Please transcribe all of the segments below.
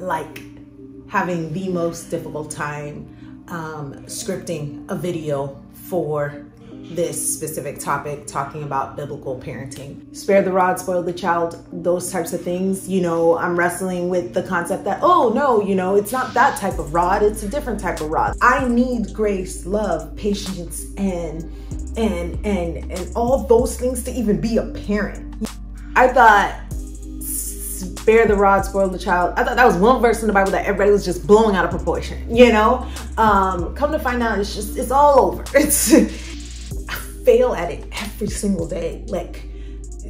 like having the most difficult time scripting a video for this specific topic, talking about biblical parenting. Spare the rod, spoil the child, those types of things. You know, I'm wrestling with the concept that, oh no, you know, it's not that type of rod, it's a different type of rod. I need grace, love, patience, and all those things to even be a parent. I thought spare the rod, spoil the child. I thought that was one verse in the Bible that everybody was just blowing out of proportion, you know? Come to find out, it's just, it's all over. I fail at it every single day. Like,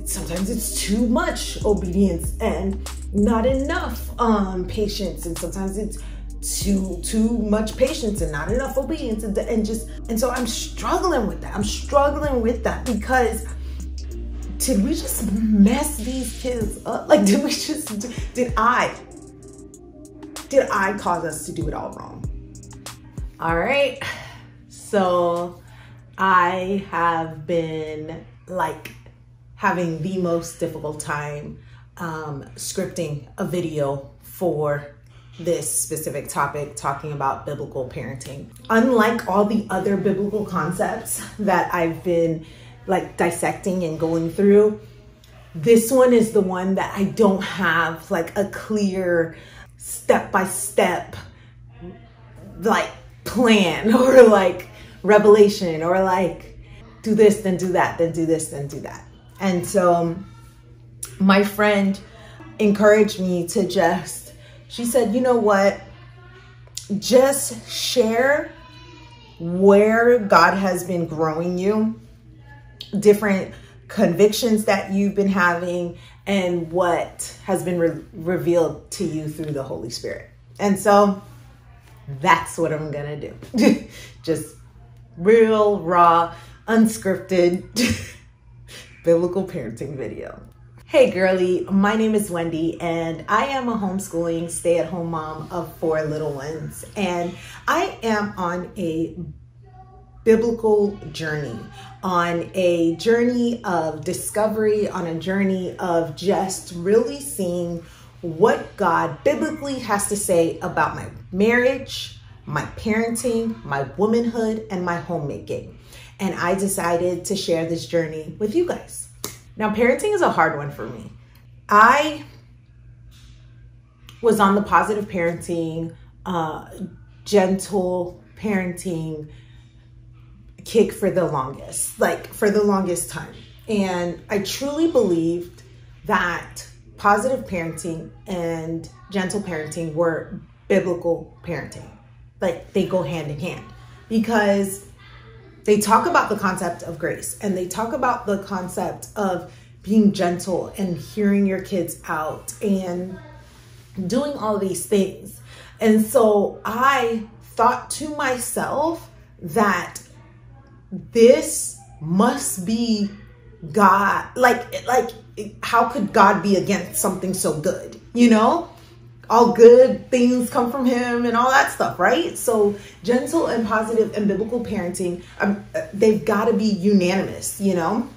sometimes it's too much obedience and not enough patience. And sometimes it's too much patience and not enough obedience. And so I'm struggling with that. I'm struggling with that because did we just mess these kids up? Like, did I cause us to do it all wrong? All right, so I have been like having the most difficult time scripting a video for this specific topic, talking about biblical parenting. Unlike all the other biblical concepts that I've been like dissecting and going through, this one is the one that I don't have like a clear step-by-step like plan or like revelation or like do this, then do that, then do this, then do that. And so my friend encouraged me to just, she said, you know what, just share where God has been growing you, different convictions that you've been having, and what has been revealed to you through the Holy Spirit. And so that's what I'm gonna do. Just real, raw, unscripted biblical parenting video. Hey girly, my name is Wendy and I am a homeschooling stay-at-home mom of 4 little ones, and I am on a biblical journey, on a journey of discovery, on a journey of just really seeing what God biblically has to say about my marriage, my parenting, my womanhood, and my homemaking. And I decided to share this journey with you guys. Now, parenting is a hard one for me. I was on the positive parenting, gentle parenting kick for the longest, time. And I truly believed that positive parenting and gentle parenting were biblical parenting. Like, they go hand in hand because they talk about the concept of grace and they talk about the concept of being gentle and hearing your kids out and doing all these things. And so I thought to myself that this must be God. Like, how could God be against something so good? You know, all good things come from him and all that stuff, right? So gentle and positive and biblical parenting, they've got to be unanimous, you know,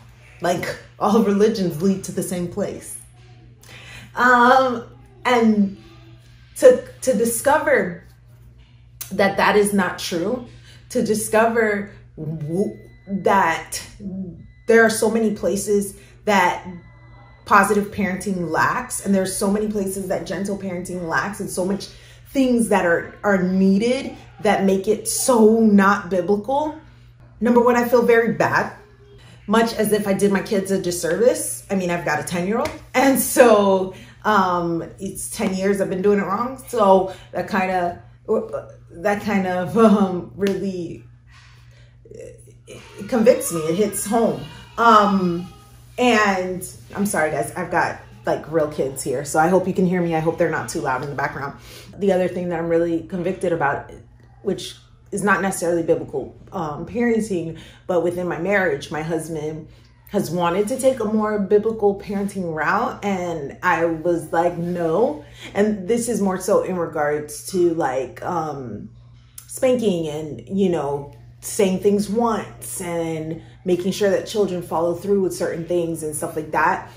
like all religions lead to the same place. And to discover that that is not true, to discover that there are so many places that positive parenting lacks, and there's so many places that gentle parenting lacks, and so much things that are needed that make it so not biblical. Number one, I feel very bad, much as if I did my kids a disservice. I mean, I've got a 10-year-old, and so it's 10 years I've been doing it wrong. So that kind of really convicts me. It hits home. And I'm sorry guys, I've got like real kids here, so I hope you can hear me. I hope they're not too loud in the background. The other thing that I'm really convicted about, which is not necessarily biblical parenting, but within my marriage, my husband has wanted to take a more biblical parenting route, and I was like, no. And this is more so in regards to like spanking and, you know, saying things once and making sure that children follow through with certain things and stuff like that.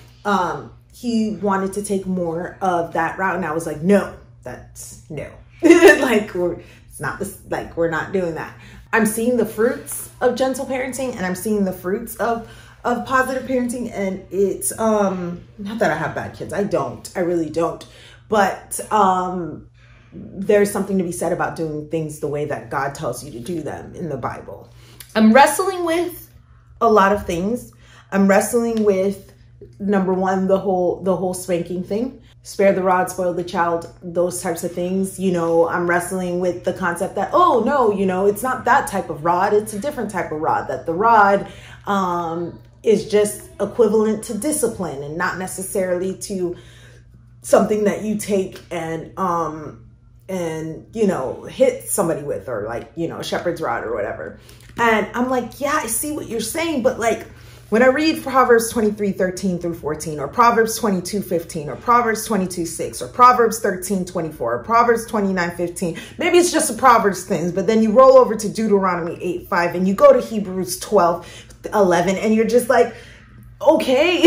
He wanted to take more of that route, and I was like, no, that's no. Like, it's not this, like, we're not doing that. I'm seeing the fruits of gentle parenting, and I'm seeing the fruits of positive parenting, and it's not that I have bad kids. I really don't, but there's something to be said about doing things the way that God tells you to do them in the Bible. I'm wrestling with a lot of things. I'm wrestling with, number one, the whole spanking thing. Spare the rod, spoil the child, those types of things. You know, I'm wrestling with the concept that, oh no, you know, it's not that type of rod. It's a different type of rod, that the rod is just equivalent to discipline and not necessarily to something that you take and you know, hit somebody with, or like, you know, shepherd's rod or whatever. And I'm like, yeah, I see what you're saying, but like, when I read Proverbs 23:13-14, or Proverbs 22:15, or Proverbs 22:6, or Proverbs 13:24, or Proverbs 29:15, maybe it's just a Proverbs thing, but then you roll over to Deuteronomy 8:5, and you go to Hebrews 12:11, and you're just like, okay.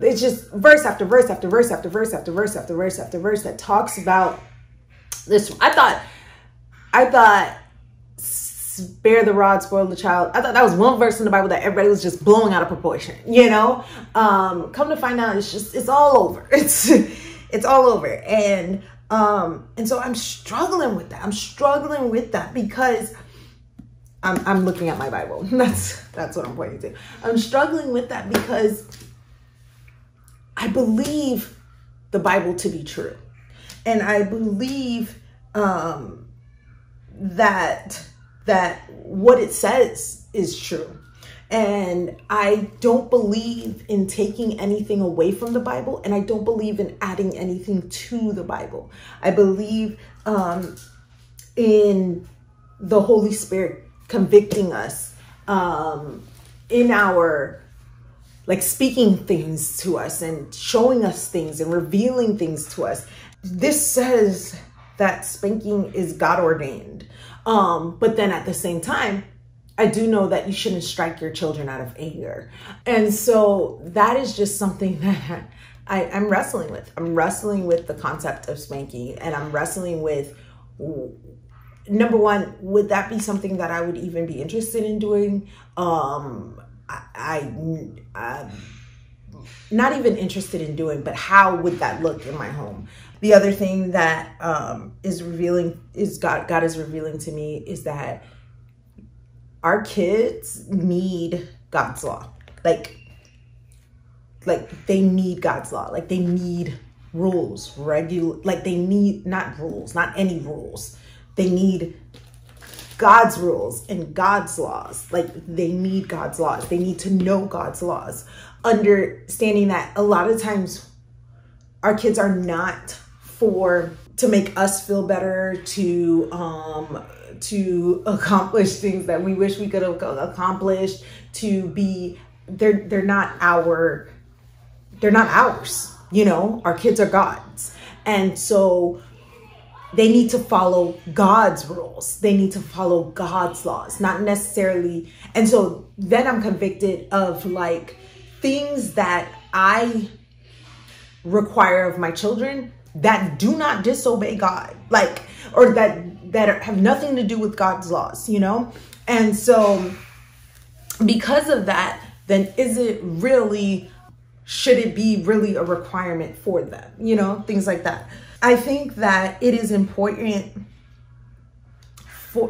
It's just verse after verse after verse after verse after verse after verse after verse that talks about this. I thought spare the rod, spoil the child. I thought that was one verse in the Bible that everybody was just blowing out of proportion, you know? Come to find out, it's just, it's all over. It's all over. And so I'm struggling with that. Because I'm looking at my Bible. That's what I'm pointing to. I'm struggling with that because I believe the Bible to be true. And I believe that what it says is true. And I don't believe in taking anything away from the Bible, and I don't believe in adding anything to the Bible. I believe in the Holy Spirit convicting us, in our, like, speaking things to us and showing us things and revealing things to us. This says that spanking is God ordained. But then at the same time, I do know that you shouldn't strike your children out of anger. And so that is just something that I'm wrestling with. I'm wrestling with the concept of spanking, and I'm wrestling with, number one, would that be something that I would even be interested in doing? I'm not even interested in doing, but how would that look in my home? The other thing that God is revealing to me is that our kids need God's law. Like they need God's law. Like they need rules, they need not rules, not any rules. They need God's rules and God's laws. Like they need God's laws. They need to know God's laws. Understanding that a lot of times our kids are not to make us feel better, to accomplish things that we wish we could have accomplished, they're not ours, you know. Our kids are God's, and so they need to follow God's rules. They need to follow God's laws, not necessarily. And so then I'm convicted of, like, things that I require of my children that do not disobey God, like, or that have nothing to do with God's laws, you know? And so because of that, then should it be really a requirement for them? You know, things like that. I think that it is important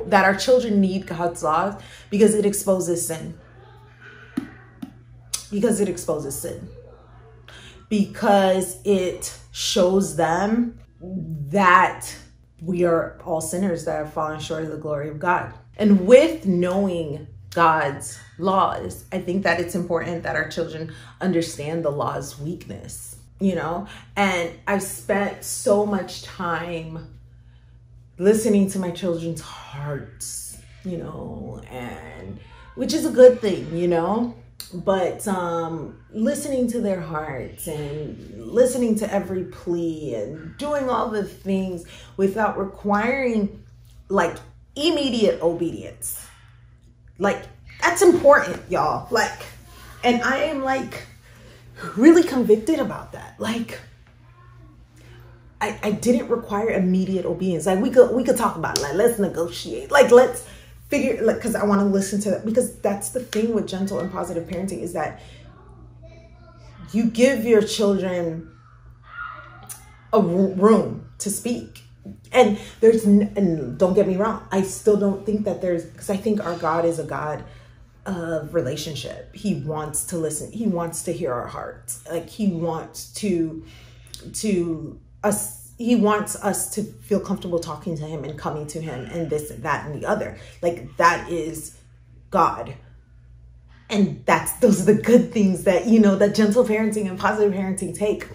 that our children need God's laws because it exposes sin. Because it shows them that we are all sinners that have fallen short of the glory of God. And with knowing God's laws, I think that it's important that our children understand the law's weakness, you know? And I've spent so much time listening to my children's hearts, you know, and which is a good thing, you know? But listening to their hearts and listening to every plea and doing all the things without requiring, like, immediate obedience. Like, that's important, y'all. Like, and I am, like, really convicted about that. Like, I didn't require immediate obedience. Like we could talk about it. Like let's negotiate. Like let's figure. Like because I want to listen to that. Because that's the thing with gentle and positive parenting is that you give your children a room to speak. And there's and don't get me wrong. I still don't think that there's because I think our God is a God of relationship. He wants to listen. He wants to hear our hearts. Like he wants to us. He wants us to feel comfortable talking to him and coming to him and this, that, and the other. Like that is God. And those are the good things that, you know, that gentle parenting and positive parenting take.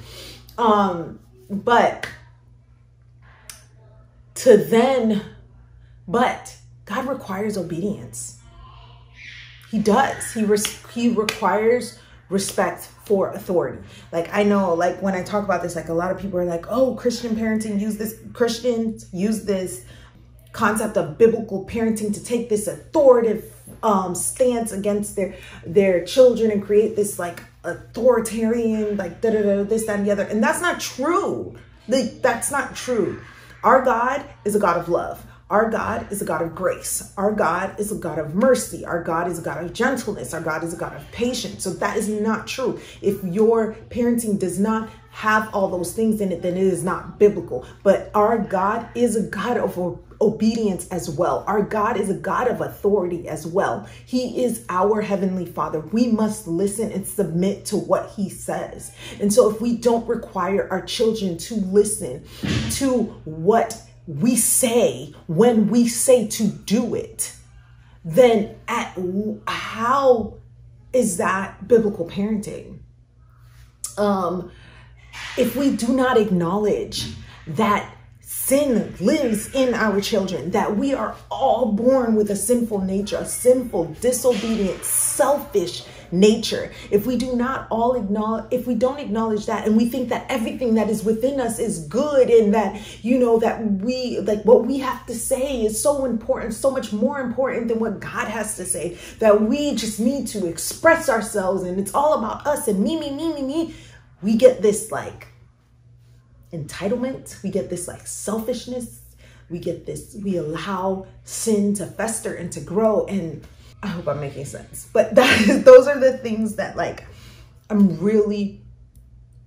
But God requires obedience. He does. He requires respect for authority. Like I know, like when I talk about this, like a lot of people are like, "Oh, Christian parenting Christians use this concept of biblical parenting to take this authoritative stance against their children and create this like authoritarian like da da da this that and the other." And that's not true. Like that's not true. Our God is a God of love. Our God is a God of grace. Our God is a God of mercy. Our God is a God of gentleness. Our God is a God of patience. So that is not true. If your parenting does not have all those things in it, then it is not biblical. But our God is a God of obedience as well. Our God is a God of authority as well. He is our Heavenly Father. We must listen and submit to what he says. And so if we don't require our children to listen to what we say when we say to do it, then how is that biblical parenting? If we do not acknowledge that sin lives in our children, that we are all born with a sinful nature, a sinful, disobedient, selfish nature. If we do not all acknowledge, if we don't acknowledge that, and we think that everything that is within us is good, and that, you know, that we like what we have to say is so important, so much more important than what God has to say, that we just need to express ourselves and it's all about us and me. We get this like entitlement. We get this like selfishness. We get this, we allow sin to fester and to grow, and I hope I'm making sense, but those are the things that like I'm really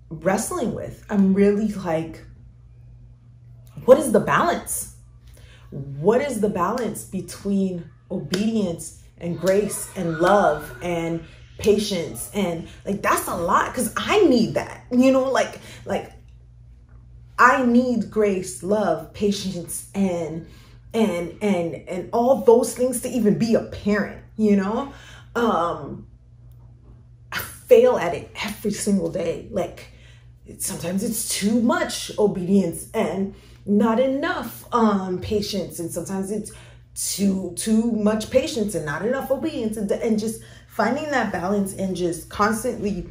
wrestling with. I'm really like, what is the balance? What is the balance between obedience and grace and love and patience? And like, that's a lot because I need that, you know, like I need grace, love, patience, and all those things to even be a parent, you know? I fail at it every single day. Like sometimes it's too much obedience and not enough patience. And sometimes it's too much patience and not enough obedience, and just finding that balance and just constantly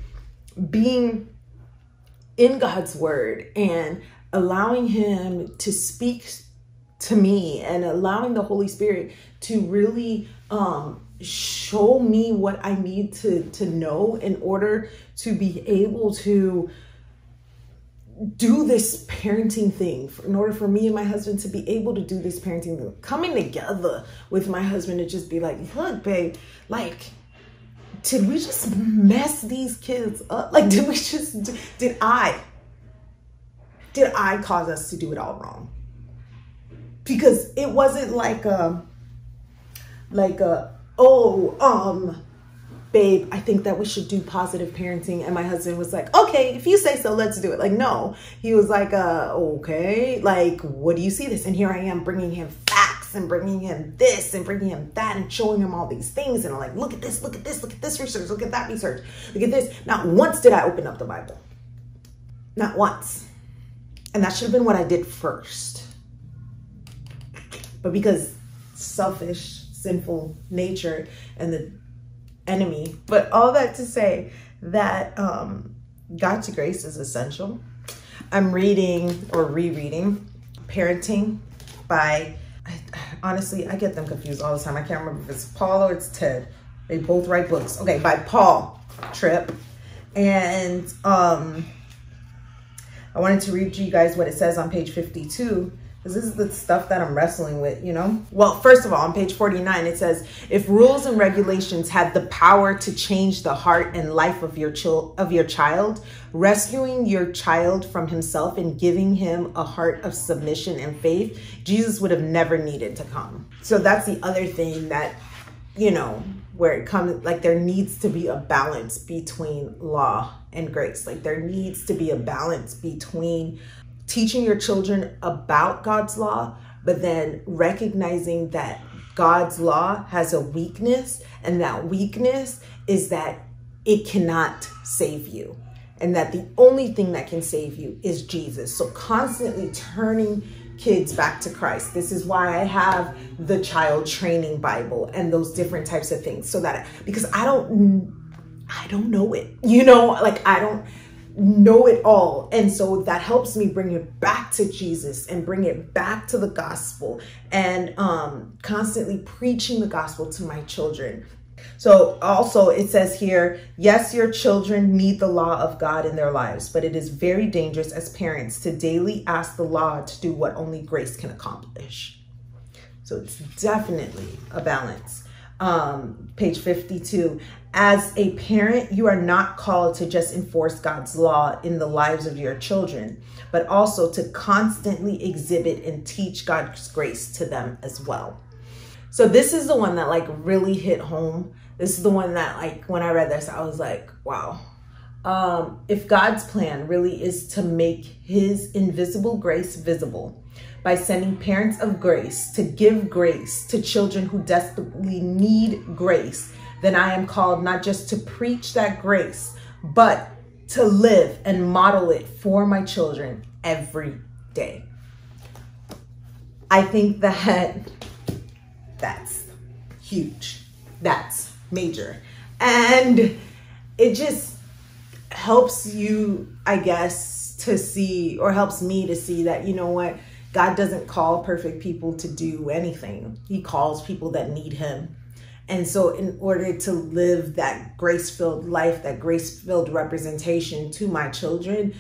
being in God's word and allowing him to speak to me and allowing the Holy Spirit to really show me what I need to know in order to be able to do this parenting thing, in order for me and my husband to be able to do this parenting thing. Coming together with my husband to just be like, look, babe, like, did we just mess these kids up? Like, did we just, did I cause us to do it all wrong? Because it wasn't like a, oh, babe, I think that we should do positive parenting. And my husband was like, okay, if you say so, let's do it. Like, no, he was like, okay, like, what do you see this? And here I am bringing him facts and bringing him this and bringing him that and showing him all these things. And I'm like, look at this, look at this, look at this research, look at that research, look at this. Not once did I open up the Bible. Not once. And that should have been what I did first. But because selfish, sinful nature and the enemy, but all that to say that God's grace is essential. I'm reading or rereading Parenting by, honestly, I get them confused all the time. I can't remember if it's Paul or it's Ted. They both write books. Okay, by Paul Tripp. And I wanted to read you guys what it says on page 52, because this is the stuff that I'm wrestling with, you know? Well, first of all, on page 49, it says, if rules and regulations had the power to change the heart and life of your child, rescuing your child from himself and giving him a heart of submission and faith, Jesus would have never needed to come. So that's the other thing that, you know, where it comes, like, there needs to be a balance between law and grace. Like, there needs to be a balance between teaching your children about God's law, but then recognizing that God's law has a weakness, and that weakness is that it cannot save you, and that the only thing that can save you is Jesus. So constantly turning kids back to Christ. This is why I have the child training Bible and those different types of things, so that, because I don't know it, you know, like, I don't know it all. And so that helps me bring it back to Jesus and bring it back to the gospel, and constantly preaching the gospel to my children. So also it says here, yes, your children need the law of God in their lives, but it is very dangerous as parents to daily ask the law to do what only grace can accomplish. So it's definitely a balance. Page 52, as a parent, you are not called to just enforce God's law in the lives of your children, but also to constantly exhibit and teach God's grace to them as well. So this is the one that, like, really hit home. This is the one that, like, when I read this, I was like, wow. If God's plan really is to make his invisible grace visible by sending parents of grace to give grace to children who desperately need grace, then I am called not just to preach that grace, but to live and model it for my children every day. I think that that's huge. That's major. And it just helps you, I guess, to see, or helps me to see that, you know what? God doesn't call perfect people to do anything. He calls people that need him. And so in order to live that grace-filled life, that grace-filled representation to my children,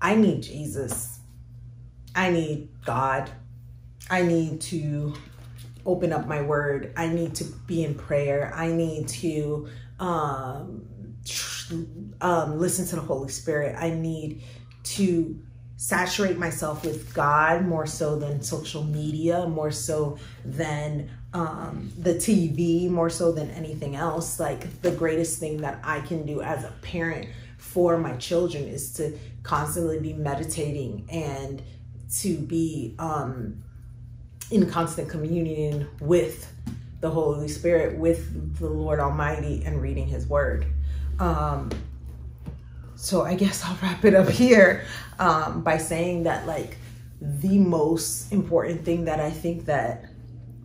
I need Jesus. I need God. I need to open up my word. I need to be in prayer. I need to listen to the Holy Spirit. I need to saturate myself with God more so than social media, more so than the TV, more so than anything else. Like, the greatest thing that I can do as a parent for my children is to constantly be meditating and to be in constant communion with the Holy Spirit, with the Lord Almighty, and reading his word. So I guess I'll wrap it up here by saying that, like, the most important thing that I think that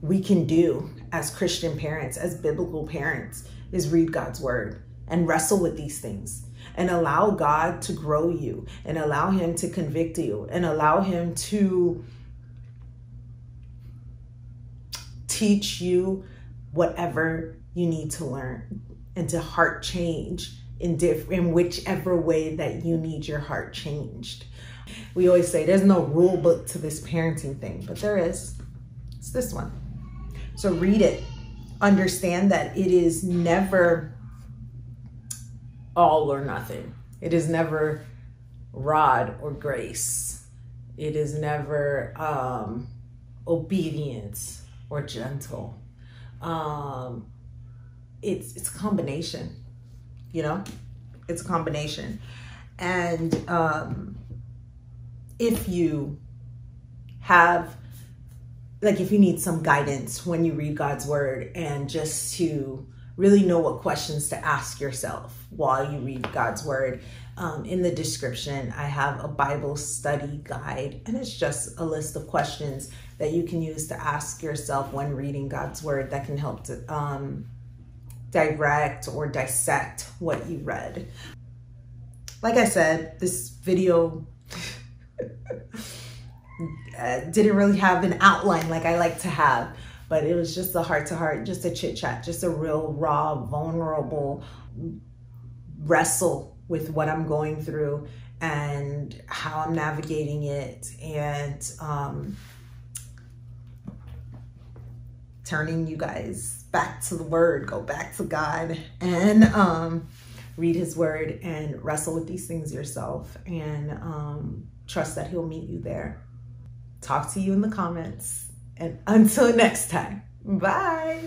we can do as Christian parents, as biblical parents, is read God's word and wrestle with these things and allow God to grow you and allow him to convict you and allow him to teach you whatever you need to learn, and to heart change in whichever way that you need your heart changed. We always say there's no rule book to this parenting thing, but there is. It's this one. So read it. Understand that it is never all or nothing. It is never rod or grace. It is never obedience or gentle. It's a combination, you know? It's a combination. And if you have, like, if you need some guidance when you read God's word, and just to really know what questions to ask yourself while you read God's word, in the description, I have a Bible study guide, and it's just a list of questions that you can use to ask yourself when reading God's word that can help to direct or dissect what you read. Like I said, this video didn't really have an outline like I like to have, but it was just a heart-to-heart, just a chit-chat, just a real raw, vulnerable wrestle with what I'm going through and how I'm navigating it, and turning you guys back to the word, go back to God, and read his word and wrestle with these things yourself, and trust that he'll meet you there. Talk to you in the comments, and until next time, bye.